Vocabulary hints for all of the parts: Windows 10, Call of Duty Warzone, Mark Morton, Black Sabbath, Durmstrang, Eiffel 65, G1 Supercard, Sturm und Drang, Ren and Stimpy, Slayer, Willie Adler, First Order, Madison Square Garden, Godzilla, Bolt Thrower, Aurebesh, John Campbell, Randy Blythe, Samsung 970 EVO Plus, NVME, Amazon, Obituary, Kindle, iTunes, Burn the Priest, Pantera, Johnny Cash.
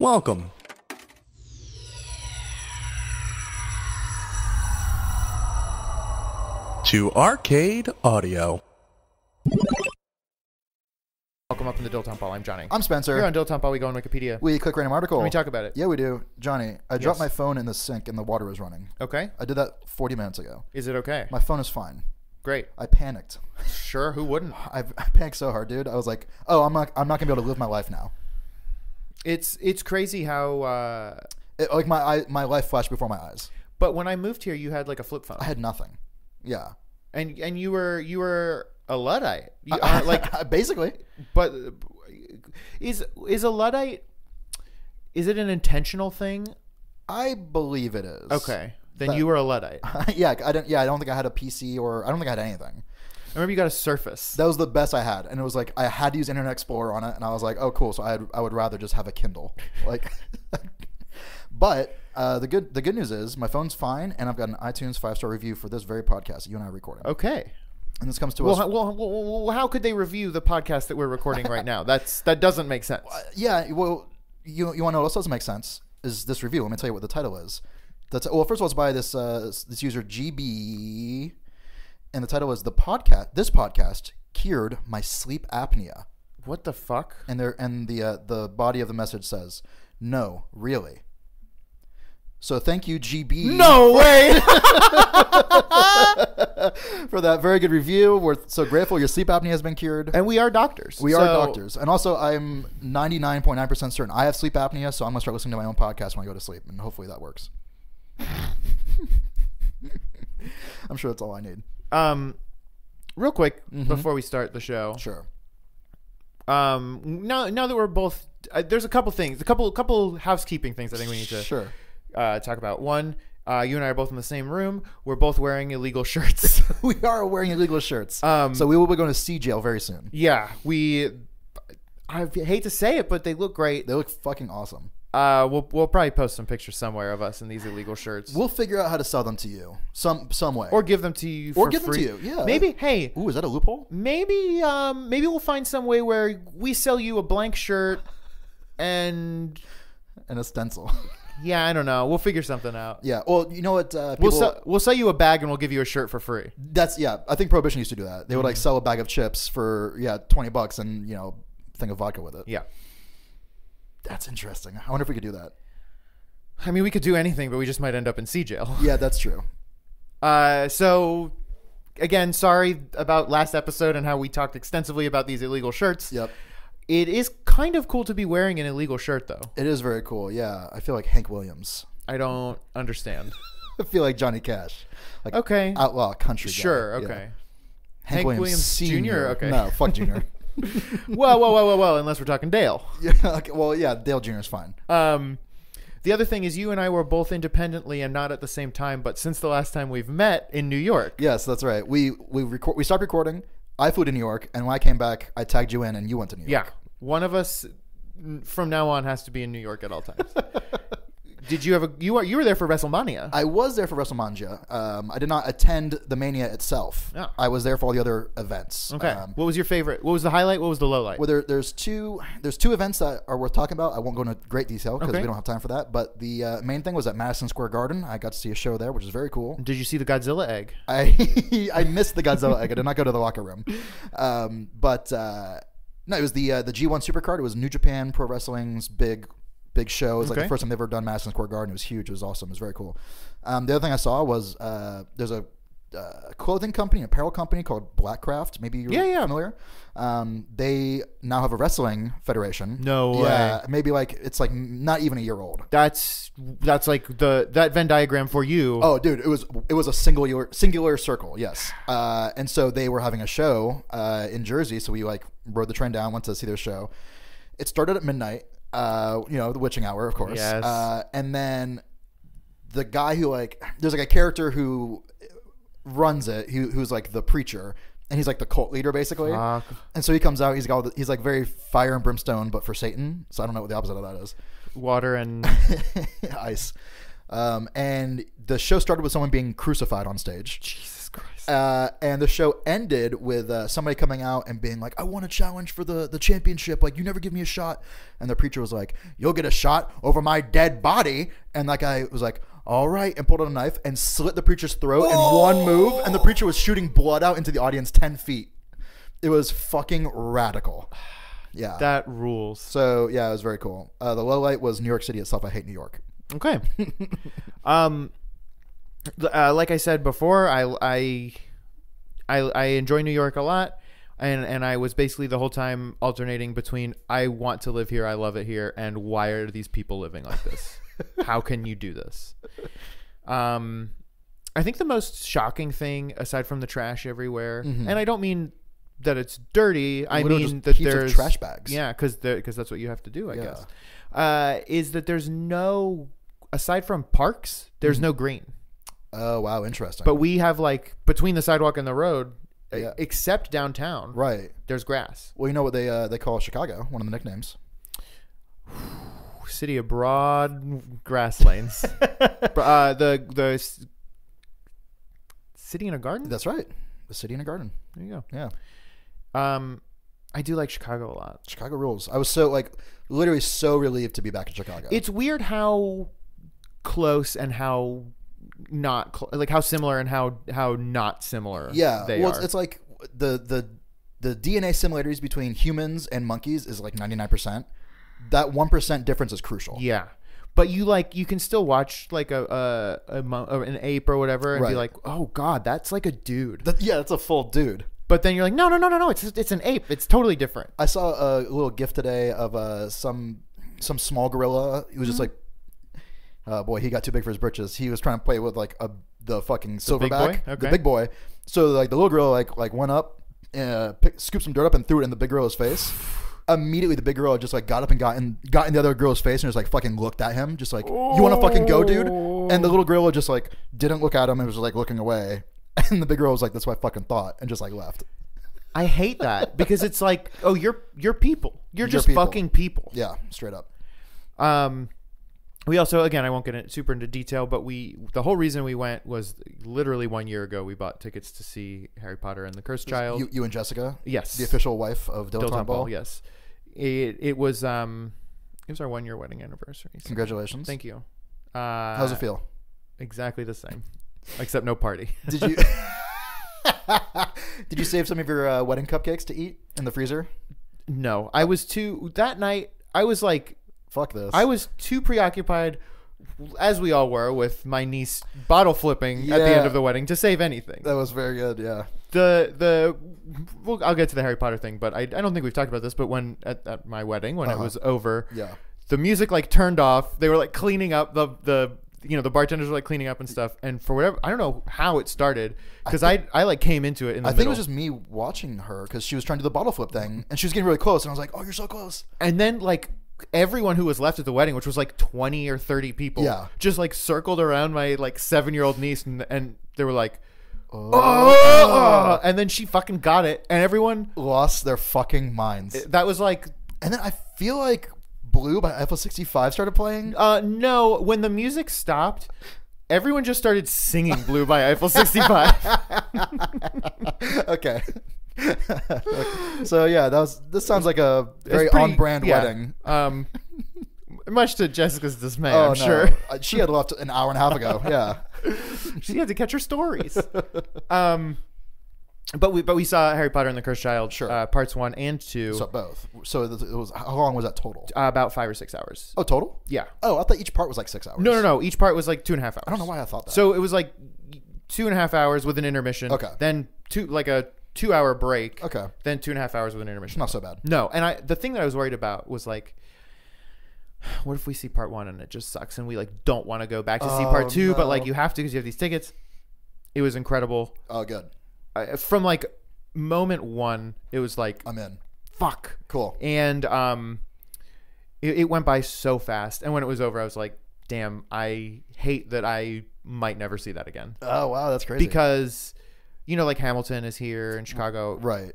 Welcome. To Arcade Audio. Welcome up in the Dilettante Ball. I'm Johnny. I'm Spencer. Here on Dilettante Ball, we go on Wikipedia. We click random article. Can we talk about it? Yeah, we do. Johnny, I dropped my phone in the sink and the water was running. Okay. I did that 40 minutes ago. Is it okay? My phone is fine. Great. I panicked. Sure, who wouldn't? I panicked so hard, dude. I was like, oh, I'm not gonna be able to live my life now. It's crazy how like my life flashed before my eyes. But when I moved here, you had like a flip phone. I had nothing. Yeah, and you were a Luddite, like basically. But is a Luddite? Is it an intentional thing? I believe it is. Okay, then you were a Luddite. Yeah, I don't think I had a PC or I don't think I had anything. I remember you got a Surface. That was the best I had, and it was like I had to use Internet Explorer on it, and I was like, oh cool. So I would rather just have a Kindle, like. But the good news is my phone's fine, and I've got an iTunes 5-star review for this very podcast that you and I are recording. Okay, and this comes to us. Well, how could they review the podcast that we're recording right now? That doesn't make sense. Yeah, well, you want to know what doesn't make sense is this review. Let me tell you what the title is. Well, first of all, it's by this user GB, and the title is This podcast cured my sleep apnea. What the fuck? And the body of the message says, no, really. So thank you, GB. No way! For that very good review. We're so grateful your sleep apnea has been cured. And we are doctors. We are doctors. And also, I'm 99.9% certain I have sleep apnea, so I'm going to start listening to my own podcast when I go to sleep, and hopefully that works. I'm sure that's all I need. Real quick, before we start the show. Sure. Now that we're both... there's a couple things. A couple housekeeping things I think we need to... Sure. Talk about. One, you and I are both in the same room. We're both wearing illegal shirts. We are wearing illegal shirts. So we will be going to sea jail very soon. Yeah, I hate to say it, but they look great. They look fucking awesome. We'll probably post some pictures somewhere of us in these illegal shirts. We'll figure out how to sell them to you some way, or give them to you for free. Them to you. Yeah, maybe. Hey, ooh, is that a loophole? Maybe. Maybe we'll find some way where we sell you a blank shirt and a stencil. Yeah, I don't know. We'll figure something out. Yeah. Well, you know what? We'll sell you a bag and we'll give you a shirt for free. That's, yeah. I think Prohibition used to do that. They would like sell a bag of chips for, yeah, 20 bucks and, you know, a thing of vodka with it. Yeah. That's interesting. I wonder if we could do that. I mean, we could do anything, but we just might end up in sea jail. Yeah, that's true. So, again, sorry about last episode and how we talked extensively about these illegal shirts. Yep. It is kind of cool to be wearing an illegal shirt, though. It is very cool, yeah. I feel like Hank Williams. I don't understand. I feel like Johnny Cash. Like, okay. Outlaw country guy. Sure, okay. Yeah. Hank Williams Sr. Okay. No, fuck Jr. Well, unless we're talking Dale. Yeah. Okay, well, yeah, Dale Jr. is fine. The other thing is you and I were both independently and not at the same time, but since the last time we've met in New York. Yes, that's right. We stopped recording. I flew to New York, and when I came back, I tagged you in, and you went to New York. Yeah. One of us from now on has to be in New York at all times. Did you have a... You were there for WrestleMania. I was there for WrestleMania. I did not attend the Mania itself. Oh. I was there for all the other events. Okay. What was your favorite? What was the highlight? What was the low light? Well, there's two events that are worth talking about. I won't go into great detail because we don't have time for that. But the main thing was at Madison Square Garden. I got to see a show there, which is very cool. Did you see the Godzilla egg? I missed the Godzilla egg. I did not go to the locker room. No, it was the G1 Supercard. It was New Japan Pro Wrestling's big show. It was like the first time they've ever done Madison Square Garden. It was huge. It was awesome. It was very cool. The other thing I saw was there's a clothing company, an apparel company called Blackcraft. Maybe you're familiar. They now have a wrestling federation. No way. Maybe like it's like not even a year old. That's like that Venn diagram for you. Oh, dude, it was a singular circle. Yes. And so they were having a show in Jersey. So we like rode the train down, went to see their show. It started at midnight. You know, the witching hour, of course. Yes. And then the guy who like there's like a character who runs it, who's like the preacher, and he's like the cult leader basically. Fuck. And so he comes out, he's like very fire and brimstone, but for Satan. So I don't know what the opposite of that is. Water and ice. And the show started with someone being crucified on stage. Jesus Christ. And the show ended with somebody coming out and being like, I want a challenge for the championship. Like, you never give me a shot. And the preacher was like, you'll get a shot over my dead body. And that guy was like, all right. And pulled out a knife and slit the preacher's throat in one move. And the preacher was shooting blood out into the audience 10 feet. It was fucking radical. Yeah. That rules. So, yeah, it was very cool. The low light was New York City itself. I hate New York. Okay. Like I said before, I enjoy New York a lot, and I was basically the whole time alternating between I want to live here, I love it here, and why are these people living like this? How can you do this? I think the most shocking thing, aside from the trash everywhere, and I don't mean that it's dirty, I mean that there's trash bags. Yeah, because that's what you have to do, I guess. Is that there's no, aside from parks, there's no green. Oh, wow. Interesting. But we have, like, between the sidewalk and the road, except downtown. Right. There's grass. Well, you know what they call Chicago, one of the nicknames. City of broad grass lanes. The city in a garden? That's right. The city in a garden. There you go. Yeah. I do like Chicago a lot. Chicago rules. I was so, like, literally so relieved to be back in Chicago. It's weird how close and how... how similar and how not similar. Yeah, they are. It's like the DNA similarities between humans and monkeys is like 99%. That 1% difference is crucial. Yeah, but you can still watch like an ape or whatever and be like, oh god, that's like a dude. Yeah, that's a full dude. But then you're like, no, it's an ape. It's totally different. I saw a little gif today of some small gorilla. It was just like. Boy, he got too big for his britches. He was trying to play with like the fucking silverback, the big boy. So like the little girl like went up, scooped some dirt up and threw it in the big girl's face. Immediately, the big girl just like got up and got in the other girl's face and just like fucking looked at him, just like, you want to fucking go, dude? And the little girl just like didn't look at him and was just like looking away. And the big girl was like, that's what I fucking thought, and just like left. I hate that because it's like, oh, you're people, you're just people. Fucking people. Yeah, straight up. We also, again, I won't get super into detail, but the whole reason we went was literally 1 year ago. We bought tickets to see Harry Potter and the Cursed Child. You and Jessica, yes, the official wife of Dilettante Ball, yes. It was our 1 year wedding anniversary. So congratulations! Thank you. How's it feel? Exactly the same, except no party. Did you save some of your wedding cupcakes to eat in the freezer? No, I was too. That night, I was like. Fuck this. I was too preoccupied, as we all were, with my niece bottle flipping at the end of the wedding to save anything. That was very good, yeah. I'll get to the Harry Potter thing, but I don't think we've talked about this, but at my wedding, when it was over, the music like turned off. They were like cleaning up the bartenders were like cleaning up and stuff, and for whatever, I don't know how it started, because I like came into it in the middle. I think it was just me watching her, because she was trying to do the bottle flip thing, and she was getting really close, and I was like, oh, you're so close. And then like... everyone who was left at the wedding, which was like 20 or 30 people, just like circled around my like 7-year-old niece, and they were like, oh, and then she fucking got it, and everyone lost their fucking minds. That was like, and then I feel like Blue by Eiffel 65 started playing. No, when the music stopped, everyone just started singing Blue by Eiffel 65. Okay. So yeah, this sounds like a very on-brand wedding. Much to Jessica's dismay, I'm sure. She had left an hour and a half ago. Yeah, she had to catch her stories. But we saw Harry Potter and the Cursed Child, sure, parts 1 and 2. So both. So it was, how long was that total? About 5 or 6 hours. Oh, total? Yeah. Oh, I thought each part was like 6 hours. No. Each part was like 2.5 hours. I don't know why I thought that. So it was like 2.5 hours with an intermission. Okay. Then like a 2-hour break. Okay. Then 2.5 hours with an intermission. Not so bad. No. And the thing that I was worried about was like, what if we see part 1 and it just sucks and we like don't want to go back to see part 2, but like you have to because you have these tickets. It was incredible. Oh, good. From like moment 1, it was like, I'm in. Fuck. Cool. And it went by so fast. And when it was over, I was like, damn, I hate that I might never see that again. Oh, wow. That's crazy. Because... you know, like Hamilton is here in Chicago. Right.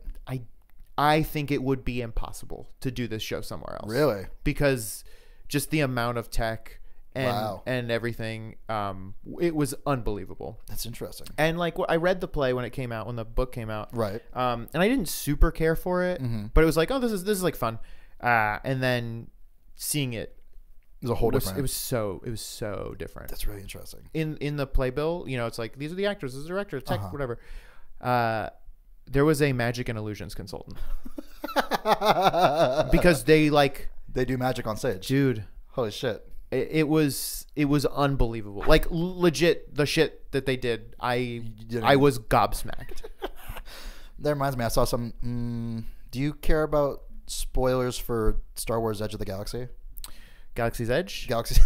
I think it would be impossible to do this show somewhere else. Really? Because just the amount of tech and and everything. It was unbelievable. That's interesting. And like I read the play when it came out, when the book came out, right? And I didn't super care for it, but it was like, oh, this is like fun. And then seeing it, it was a whole different. It was so different. That's really interesting. In the playbill, you know, it's like these are the actors, this is the director, tech, whatever. There was a magic and illusions consultant because they do magic on stage, dude. Holy shit! It was unbelievable. Like legit, the shit that they did, I was gobsmacked. That reminds me, I saw some. Do you care about spoilers for Star Wars: Edge of the Galaxy? Galaxy's Edge? Galaxy.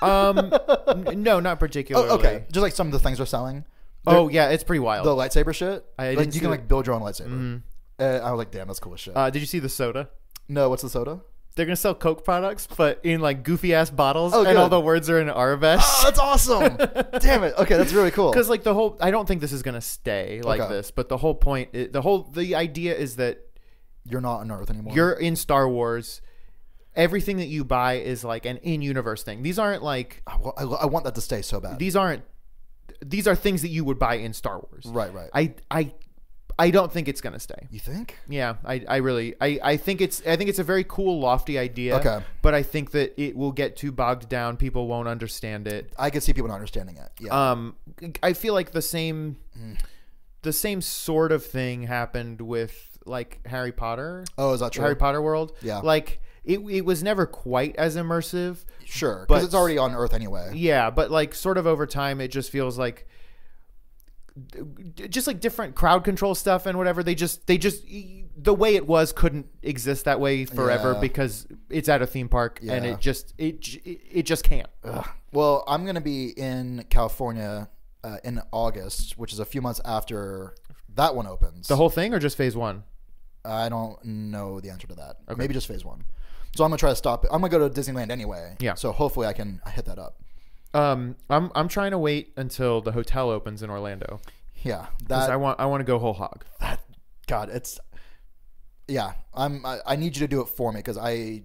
No, not particularly. Oh, okay, just like some of the things they're selling. Oh yeah, it's pretty wild. The lightsaber shit. You can like build your own lightsaber. I was like, damn, that's cool as shit. Did you see the soda? No, what's the soda? They're gonna sell Coke products, but in like goofy ass bottles, and all the words are in Aurebesh. Oh, that's awesome! Damn it. Okay, that's really cool. Because like the whole, I don't think this is gonna stay like this, but the whole point, the idea is that you're not on Earth anymore. You're in Star Wars. Everything that you buy is like an in-universe thing. These aren't like. I want that to stay so bad. These aren't. These are things that you would buy in Star Wars. Right, right. I don't think it's gonna stay. You think? Yeah, I think it's a very cool, lofty idea. Okay. But I think that it will get too bogged down. People won't understand it. I could see people not understanding it. Yeah. I feel like the same sort of thing happened with like Harry Potter. Oh, is that true? Harry Potter World. Yeah. Like it was never quite as immersive. Sure, because it's already on Earth anyway. Yeah, but like sort of over time, it just feels like different crowd control stuff and whatever. They just the way it was couldn't exist that way forever because it's at a theme park and it just can't. Ugh. Well, I'm gonna be in California in August, which is a few months after that one opens. The whole thing or just phase one? I don't know the answer to that. Okay. Maybe just phase one. So I'm gonna try to stop it. I'm gonna go to Disneyland anyway. Yeah. So hopefully I can hit that up. I'm trying to wait until the hotel opens in Orlando. Yeah. That I want to go whole hog. That God, it's yeah. I need you to do it for me because I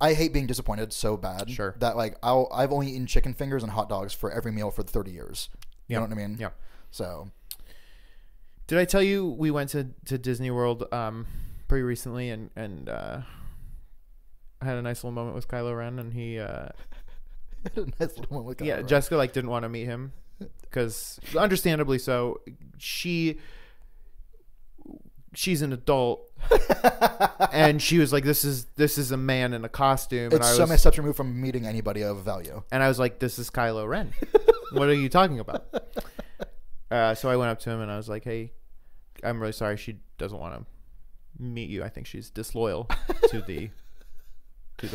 hate being disappointed so bad. Sure. That like I've only eaten chicken fingers and hot dogs for every meal for 30 years. You know what I mean? Yeah. So. Did I tell you we went to Disney World pretty recently and I had a nice little moment with Kylo Ren and he had a nice little moment with Kylo Ren. Jessica like didn't want to meet him because understandably so. She's an adult and she was like, this is a man in a costume. It's and I so many steps removed from meeting anybody of value. And I was like, this is Kylo Ren. What are you talking about? So I went up to him and I was like, hey, I'm really sorry. She doesn't want to meet you. I think she's disloyal to the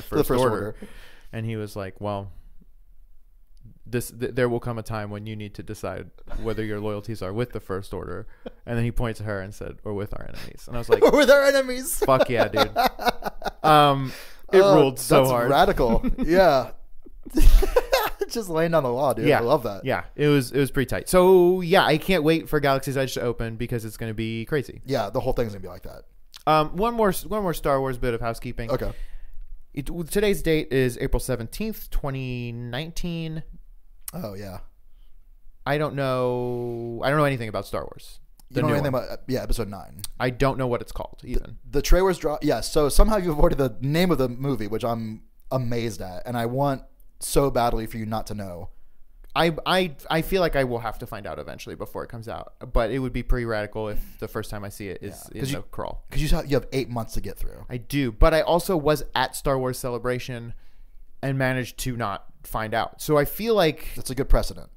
First Order. And he was like, well, there will come a time when you need to decide whether your loyalties are with the First Order. And then he pointed to her and said, or with our enemies. And I was like, or with our enemies. Fuck yeah, dude. It ruled so hard. Radical. Yeah. Just laying down the law, dude. Yeah. I love that. Yeah, it was pretty tight. So yeah, I can't wait for Galaxy's Edge to open because it's going to be crazy. Yeah, the whole thing's going to be like that. One more Star Wars bit of housekeeping. Okay. Today's date is April 17th, 2019. Oh yeah. I don't know anything about Star Wars. You don't know anything about episode 9. I don't know what it's called even. The trailers drop. Yeah, so somehow you avoided the name of the movie, which I'm amazed at, and I want so badly for you not to know. I feel like I will have to find out eventually before it comes out, but it would be pretty radical if the first time I see it is in the crawl. Because you have 8 months to get through. I do, but I also was at Star Wars Celebration and managed to not find out. So I feel like... That's a good precedent.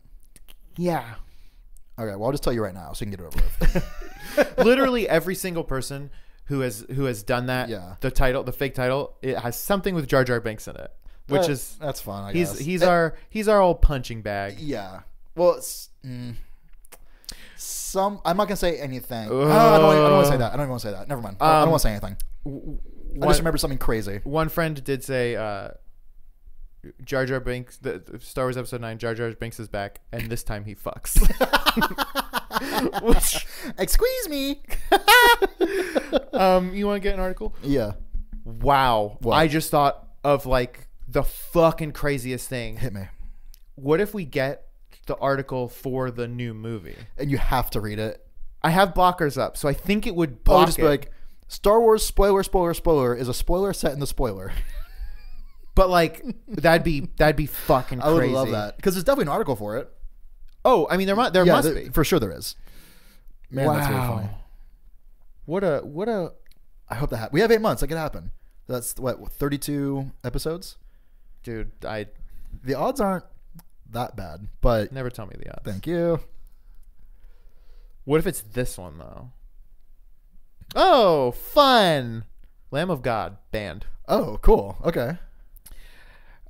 Yeah. Okay, well, I'll just tell you right now so you can get it over with. Literally every single person who has done that, the fake title, it has something with Jar Jar Binks in it. Which is that's fun. I guess he's our old punching bag. Yeah. Well, it's, I'm not gonna say anything. I don't want to say that. I don't even want to say that. Never mind. I don't want to say anything. I just remember something crazy. One friend did say, "Jar Jar Binks, the Star Wars Episode 9, Jar Jar Binks is back, and this time he fucks." Which, excuse me. You want to get an article? Yeah. Wow. What? I just thought of like. the fucking craziest thing. Hit me. What if we get the article for the new movie? And you have to read it. I have blockers up, so I think it would block it. Like, Star Wars spoiler, spoiler, spoiler is a spoiler set in the spoiler. But like, that'd be fucking crazy. I would love that. Because there's definitely an article for it. Oh, I mean, there must be. For sure there is. Man, wow. That's really funny. What a I hope that happens. We have 8 months. That could happen. That's what 32 episodes? Dude, the odds aren't that bad, but never tell me the odds. Thank you. What if it's this one though? Oh, fun. Lamb of God band. Oh, cool. Okay.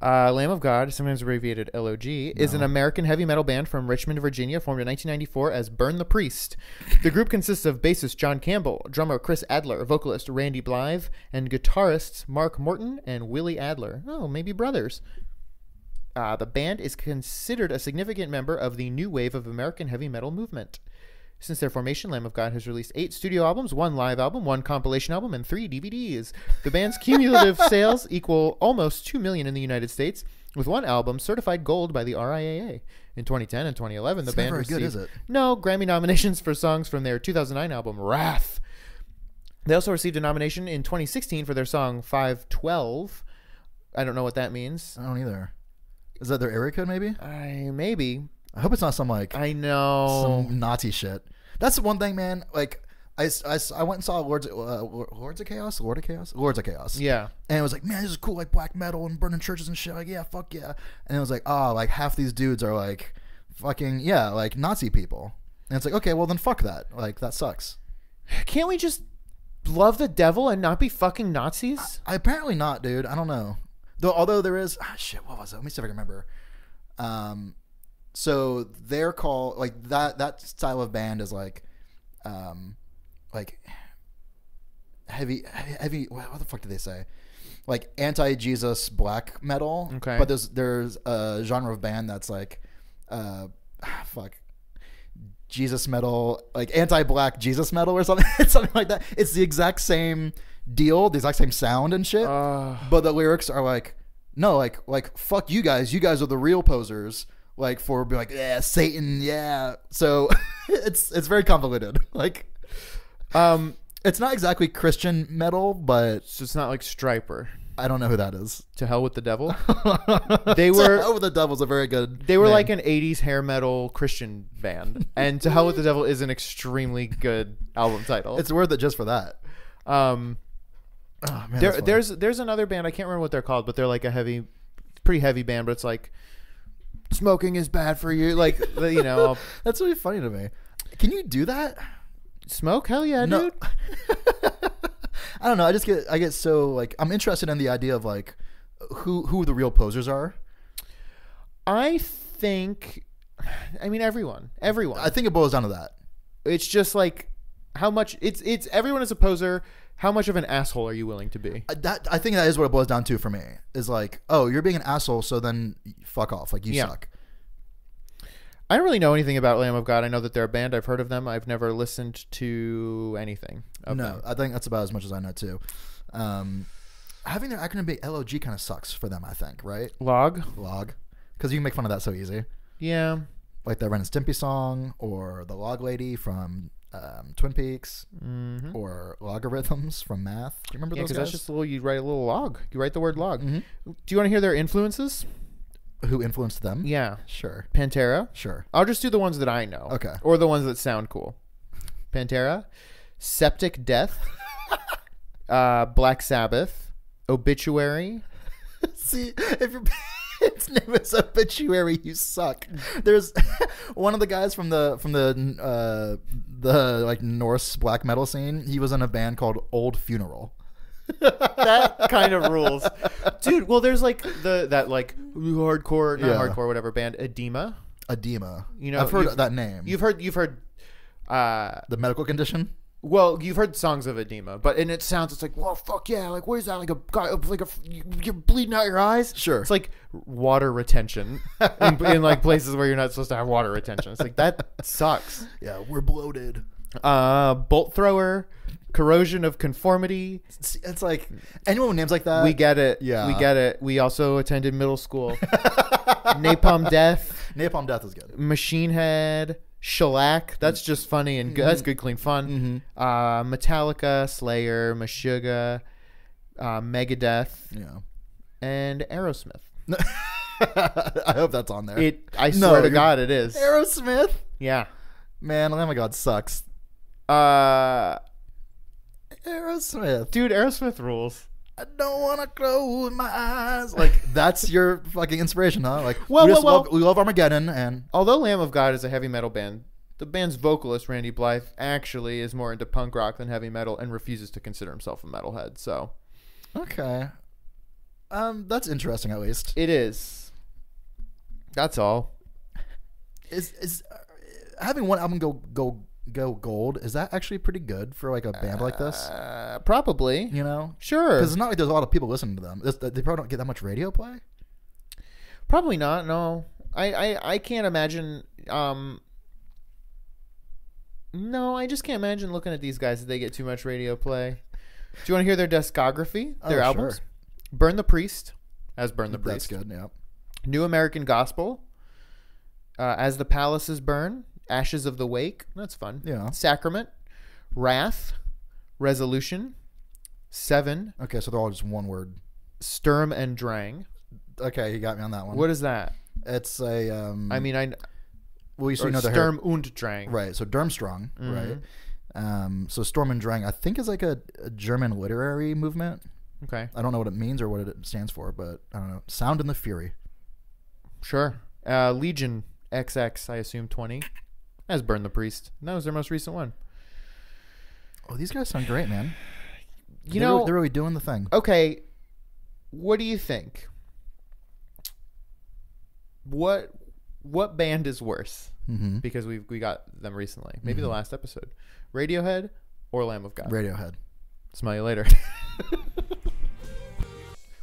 Lamb of God, sometimes abbreviated LOG, is an American heavy metal band from Richmond, Virginia, formed in 1994 as Burn the Priest. The group consists of bassist John Campbell, drummer Chris Adler, vocalist Randy Blythe, and guitarists Mark Morton and Willie Adler. Oh, maybe brothers. The band is considered a significant member of the new wave of American heavy metal movement. Since their formation, Lamb of God has released 8 studio albums, 1 live album, 1 compilation album, and 3 DVDs. The band's cumulative sales equal almost 2 million in the United States, with 1 album certified gold by the RIAA. In 2010 and 2011, the band received no Grammy nominations for songs from their 2009 album, Wrath. They also received a nomination in 2016 for their song 512. I don't know what that means. I don't either. Is that their area code, maybe? Maybe. I hope it's not some, like... I know. Some Nazi shit. That's the one thing, man. Like, I went and saw Lords of Chaos. Yeah. And it was like, man, this is cool. Like, black metal and burning churches and shit. Like, yeah, fuck yeah. And it was like, oh, like, half these dudes are, like, fucking, yeah, like, Nazi people. And it's like, okay, well, then fuck that. Like, that sucks. Can't we just love the devil and not be fucking Nazis? Apparently not, dude. I don't know. Though, although there is... Ah, shit, what was it? Let me see if I can remember. So they're called like that style of band is like heavy what the fuck do they say? Like anti-Jesus black metal. Okay. But there's a genre of band that's like fuck Jesus metal, like anti-black Jesus metal or something. It's something like that. It's the exact same deal, the exact same sound and shit. But the lyrics are like no, like fuck you guys. You guys are the real posers. Like for being like yeah Satan yeah so it's very convoluted like it's not exactly Christian metal but so it's not like Striper. I don't know who that is. To hell with the devil. They were to hell with the devil's a very good. They were name. Like an 80s hair metal Christian band, and To Hell with the Devil is an extremely good album title. It's worth it just for that. Oh, man, there's another band I can't remember what they're called, but they're like a heavy, pretty heavy band, but it's like. Smoking is bad for you, like you know. That's really funny to me. Can you do that? Smoke? Hell yeah, no. Dude. I don't know. I get so like I'm interested in the idea of like who the real posers are. I think, I mean everyone. I think it boils down to that. It's just like how much it's everyone is a poser. How much of an asshole are you willing to be? That I think that is what it boils down to for me. Is like, oh, you're being an asshole, so then fuck off. Like, you suck. I don't really know anything about Lamb of God. I know that they're a band. I've heard of them. I've never listened to anything. No, I think that's about as much as I know, too. Having their acronym be LOG kind of sucks for them, I think, right? Log. Because you can make fun of that so easy. Yeah. Like the Ren and Stimpy song or the Log Lady from... Twin Peaks or Logarithms from Math. Do you remember those guys? That's just a little, you write a little log. You write the word log. Do you want to hear their influences? Who influenced them? Yeah. Sure. Pantera? Sure. I'll just do the ones that I know. Okay. Or the ones that sound cool. Pantera, Septic Death, Black Sabbath, Obituary. See, if you're... Its name is Obituary. You suck. There's one of the guys from the like Norse black metal scene. He was in a band called Old Funeral. That kind of rules, dude. Well, there's like that like hardcore, not hardcore, whatever band, Adema. Adema. You know, I've heard that name. You've heard the medical condition. Well, you've heard songs of Adema, but and it sounds it's like, well, fuck yeah, like what is that? Like a guy, like a you're bleeding out your eyes. Sure, it's like water retention in like places where you're not supposed to have water retention. It's like that sucks. Yeah, we're bloated. Bolt Thrower, Corrosion of Conformity. It's like anyone with names like that. We get it. Yeah, we get it. We also attended middle school. Napalm Death. Napalm Death is good. Machine Head. Shellac. That's just funny and good. That's good, clean fun. Metallica, Slayer, Meshuggah, Megadeth, and Aerosmith. I hope that's on there. I swear to God, it is. Aerosmith? Yeah. Man, Lamb of God sucks. Aerosmith. Dude, Aerosmith rules. I don't want to close my eyes. Like, that's your fucking inspiration, huh? Like, we love Armageddon. And although Lamb of God is a heavy metal band, the band's vocalist, Randy Blythe, actually is more into punk rock than heavy metal and refuses to consider himself a metalhead. So, okay. That's interesting, at least. It is. That's all. Is having one album go gold, is that actually pretty good for like a band like this? Probably. You know? Sure. Because it's not like there's a lot of people listening to them. They probably don't get that much radio play? Probably not, no. I can't imagine. No, I just can't imagine looking at these guys that they get too much radio play. Do you want to hear their discography? Their albums? Sure. Burn the Priest, as Burn the Priest. That's good, yeah. New American Gospel, As the Palaces Burn. Ashes of the Wake. That's fun. Yeah. Sacrament. Wrath. Resolution. Seven. Okay, so they're all just one word. Sturm and Drang. Okay, you got me on that one. What is that? It's a... I mean, I... Well, you know the Sturm und Drang. Right, so Durmstrang, right? So Sturm und Drang, I think, is like a German literary movement. Okay. I don't know what it means or what it stands for, but I don't know. Sound and the Fury. Sure. Legion XX, I assume 20. As Burn the Priest. And that was their most recent one. Oh, these guys sound great, man. You know, they're really doing the thing. Okay, what do you think? What band is worse? Because we got them recently. Maybe the last episode. Radiohead or Lamb of God? Radiohead. Smell you later.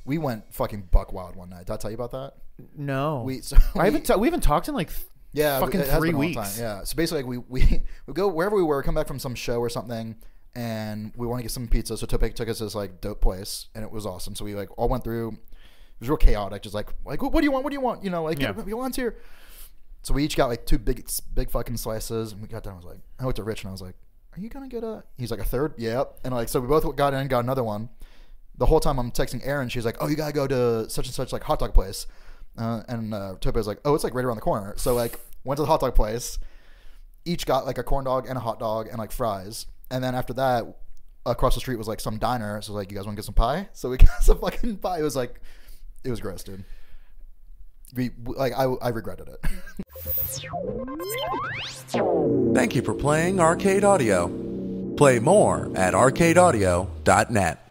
We went fucking buck wild one night. Did I tell you about that? No. We haven't talked in like... Yeah, fucking 3 weeks. Yeah, so basically, like, we go wherever we were, come back from some show or something, and we want to get some pizza. So Topic took us to this like dope place, and it was awesome. So we like all went through. It was real chaotic, just like what do you want? What do you want? You know, like you want here. So we each got like two big fucking slices, and we got done. I was like, I went to Rich, and I was like, are you gonna get a? He's like, a third, yep. And like so, we both got in, got another one. The whole time I'm texting Erin, she's like, oh, you gotta go to such and such like hot dog place. And Tope was like, oh, it's like right around the corner. So like went to the hot dog place, each got like a corn dog and a hot dog and like fries. And then after that, across the street was like some diner. So like, you guys want to get some pie? So we got some fucking pie. It was like, it was gross, dude. I regretted it. Thank you for playing Arcade Audio. Play more at arcadeaudio.net.